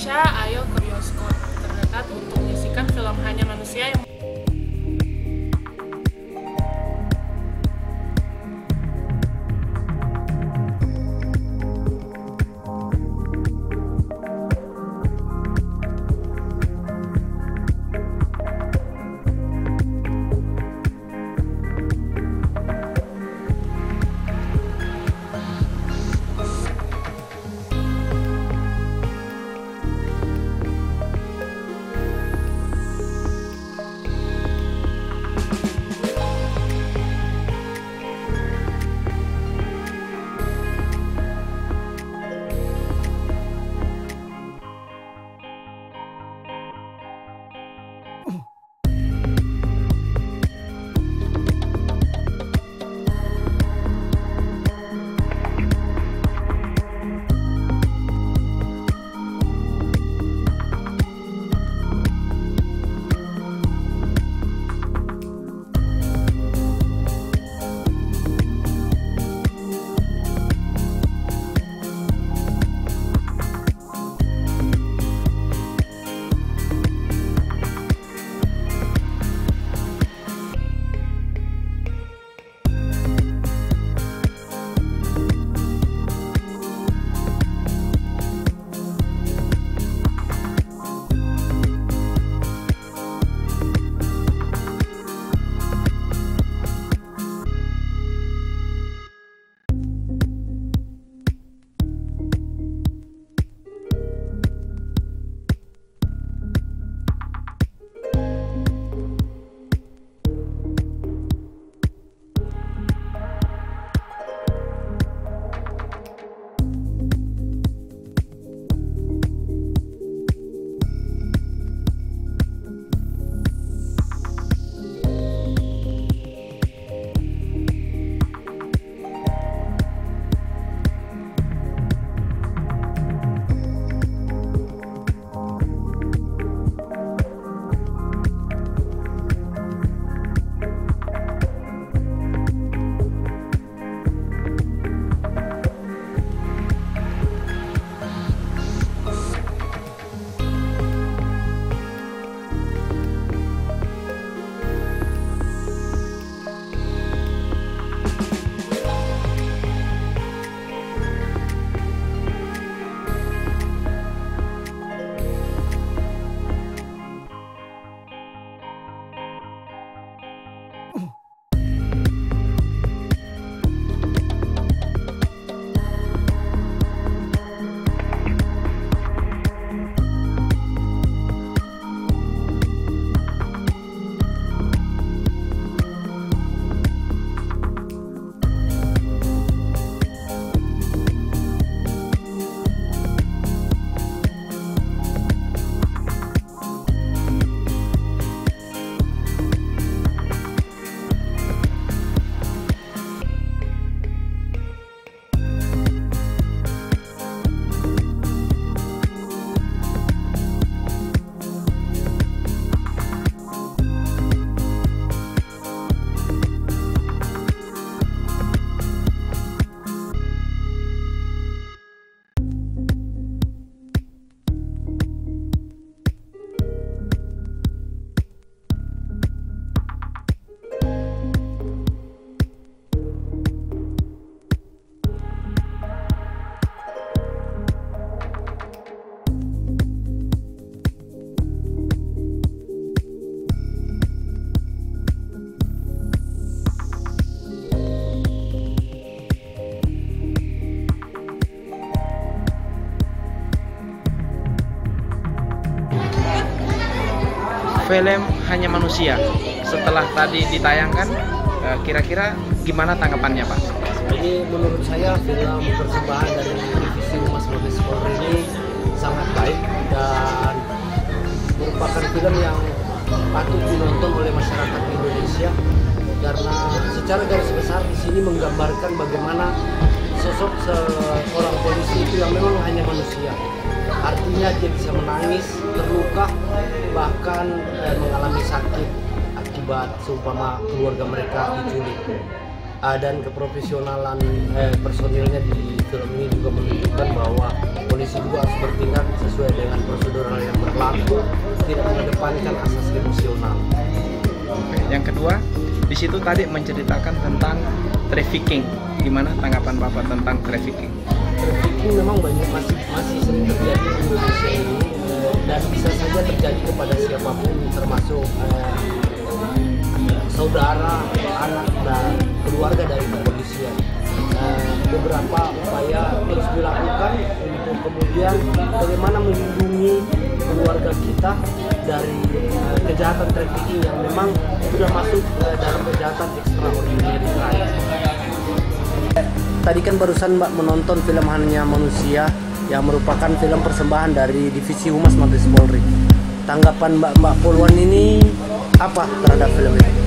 Indonesia, ayo ke bioskop terdekat untuk menyaksikan film Hanya Manusia yang film Hanya Manusia setelah tadi ditayangkan, kira-kira gimana tanggapannya, Pak? Ini menurut saya film persembahan dari Divisi Humas Mabes Polri ini sangat baik dan merupakan film yang patut ditonton oleh masyarakat Indonesia karena secara garis besar di sini menggambarkan bagaimana sosok seorang polisi itu yang memang hanya manusia. Artinya dia bisa menangis, terluka, bahkan mengalami sakit akibat seumpama keluarga mereka diculik. Dan keprofesionalan personilnya di film ini juga menunjukkan bahwa polisi juga harus bertindak sesuai dengan prosedural yang berlaku, tidak mengedepankan asas emosional. Oke, yang kedua, di situ tadi menceritakan tentang trafficking. Gimana tanggapan Bapak tentang trafficking? Trafficking memang banyak masih sering terjadi di Indonesia ini, dan bisa saja terjadi kepada siapapun, termasuk saudara, anak, dan keluarga dari kepolisian. Beberapa upaya terus dilakukan untuk kemudian bagaimana melindungi keluarga kita dari kejahatan trafficking yang memang sudah masuk dalam kejahatan extraordinary crime. Tadi kan barusan Mbak menonton film Hanya Manusia yang merupakan film persembahan dari Divisi Humas Mabes Polri. Tanggapan Mbak Polwan ini apa terhadap film ini?